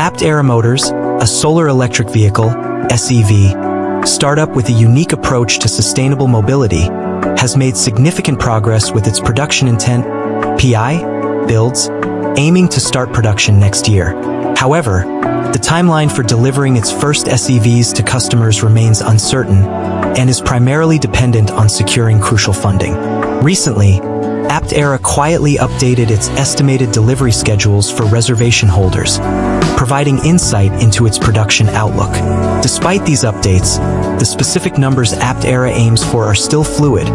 Aptera Motors, a solar electric vehicle, SEV, startup with a unique approach to sustainable mobility, has made significant progress with its production intent, PI, builds, aiming to start production next year. However, the timeline for delivering its first SEVs to customers remains uncertain and is primarily dependent on securing crucial funding. Recently, Aptera quietly updated its estimated delivery schedules for reservation holders, providing insight into its production outlook. Despite these updates, the specific numbers Aptera aims for are still fluid,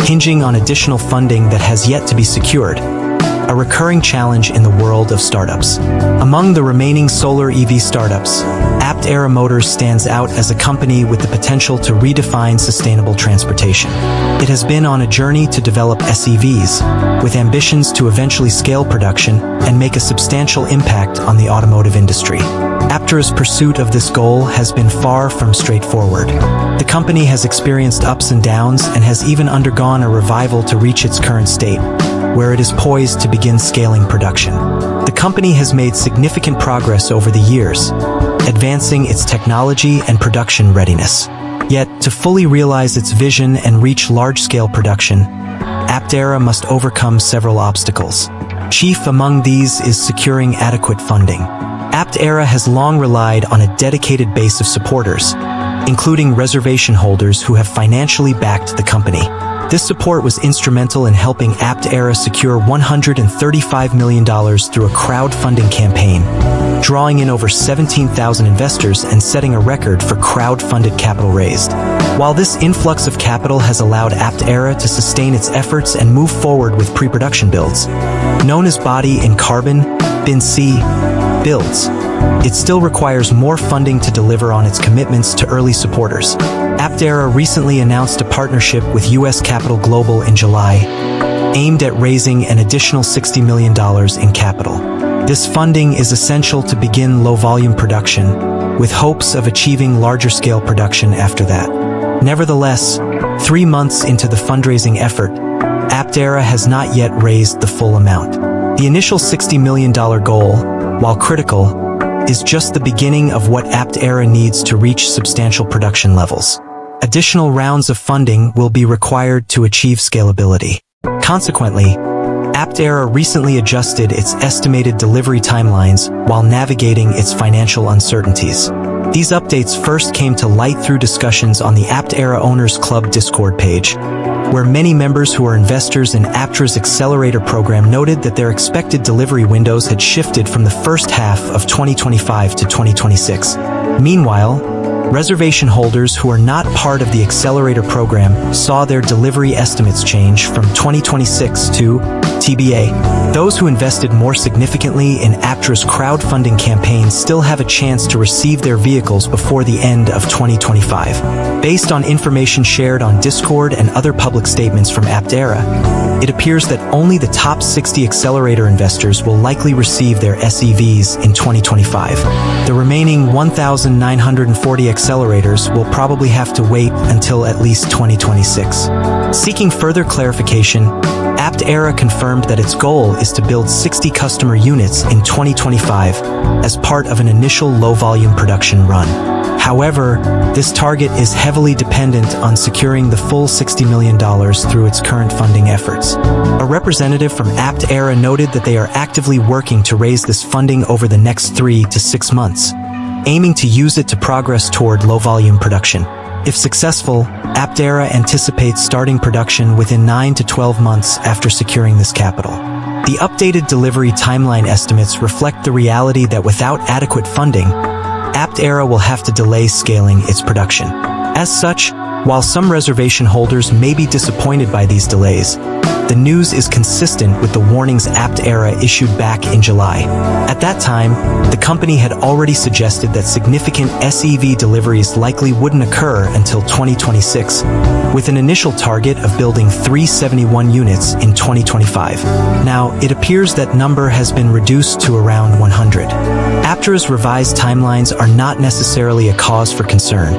hinging on additional funding that has yet to be secured, a recurring challenge in the world of startups. Among the remaining solar EV startups, Aptera Motors stands out as a company with the potential to redefine sustainable transportation. It has been on a journey to develop SEVs, with ambitions to eventually scale production and make a substantial impact on the automotive industry. Aptera's pursuit of this goal has been far from straightforward. The company has experienced ups and downs and has even undergone a revival to reach its current state, where it is poised to begin scaling production. The company has made significant progress over the years, advancing its technology and production readiness. Yet, to fully realize its vision and reach large-scale production, Aptera must overcome several obstacles. Chief among these is securing adequate funding. Aptera has long relied on a dedicated base of supporters, including reservation holders who have financially backed the company. This support was instrumental in helping Aptera secure $135 million through a crowdfunding campaign, drawing in over 17,000 investors and setting a record for crowdfunded capital raised. While this influx of capital has allowed Aptera to sustain its efforts and move forward with pre-production builds, known as body in carbon, bin C, builds, it still requires more funding to deliver on its commitments to early supporters. Aptera recently announced a partnership with U.S. Capital Global in July, aimed at raising an additional $60 million in capital. This funding is essential to begin low-volume production, with hopes of achieving larger-scale production after that. Nevertheless, 3 months into the fundraising effort, Aptera has not yet raised the full amount. The initial $60 million goal, while critical, is just the beginning of what Aptera needs to reach substantial production levels. Additional rounds of funding will be required to achieve scalability. Consequently, Aptera recently adjusted its estimated delivery timelines while navigating its financial uncertainties. These updates first came to light through discussions on the Aptera Owners Club Discord page, where many members who are investors in Aptera's accelerator program noted that their expected delivery windows had shifted from the first half of 2025 to 2026. Meanwhile, reservation holders who are not part of the accelerator program saw their delivery estimates change from 2026 to TBA. Those who invested more significantly in Aptera's crowdfunding campaign still have a chance to receive their vehicles before the end of 2025. Based on information shared on Discord and other public statements from Aptera, it appears that only the top 60 accelerator investors will likely receive their SEVs in 2025. The remaining 1,940 accelerators will probably have to wait until at least 2026. Seeking further clarification, Aptera confirmed that its goal is to build 60 customer units in 2025 as part of an initial low-volume production run. However, this target is heavily dependent on securing the full $60 million through its current funding efforts. A representative from Aptera noted that they are actively working to raise this funding over the next 3 to 6 months, aiming to use it to progress toward low-volume production. If successful, Aptera anticipates starting production within 9 to 12 months after securing this capital. The updated delivery timeline estimates reflect the reality that without adequate funding, Aptera will have to delay scaling its production. As such, while some reservation holders may be disappointed by these delays, the news is consistent with the warnings Aptera issued back in July. At that time, the company had already suggested that significant SEV deliveries likely wouldn't occur until 2026, with an initial target of building 371 units in 2025. Now, it appears that number has been reduced to around 100. Aptera's revised timelines are not necessarily a cause for concern,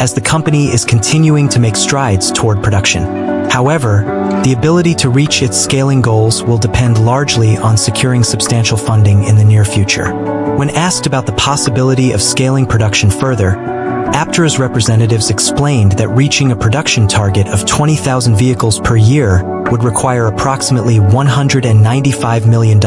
as the company is continuing to make strides toward production. However, the ability to reach its scaling goals will depend largely on securing substantial funding in the near future. When asked about the possibility of scaling production further, Aptera's representatives explained that reaching a production target of 20,000 vehicles per year would require approximately $195 million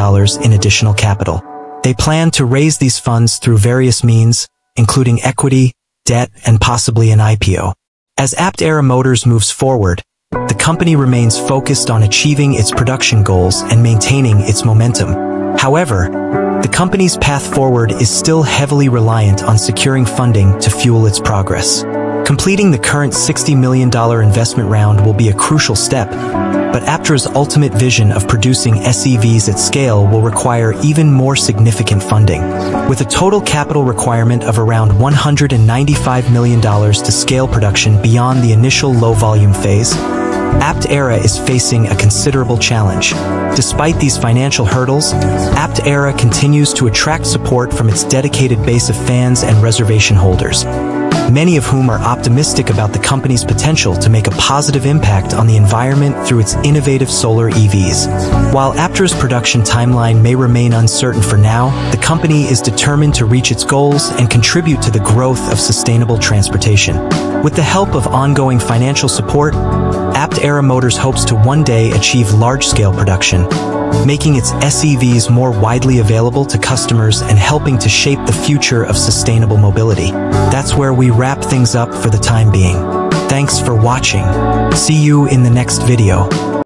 in additional capital. They plan to raise these funds through various means, including equity, debt, and possibly an IPO. As Aptera Motors moves forward, the company remains focused on achieving its production goals and maintaining its momentum. However, the company's path forward is still heavily reliant on securing funding to fuel its progress. Completing the current $60 million investment round will be a crucial step, but Aptera's ultimate vision of producing SEVs at scale will require even more significant funding. With a total capital requirement of around $195 million to scale production beyond the initial low-volume phase, Aptera is facing a considerable challenge. Despite these financial hurdles, Aptera continues to attract support from its dedicated base of fans and reservation holders, many of whom are optimistic about the company's potential to make a positive impact on the environment through its innovative solar EVs. While Aptera's production timeline may remain uncertain for now, the company is determined to reach its goals and contribute to the growth of sustainable transportation. With the help of ongoing financial support, Aptera Motors hopes to one day achieve large-scale production, making its SEVs more widely available to customers and helping to shape the future of sustainable mobility. That's where we wrap things up for the time being. Thanks for watching. See you in the next video.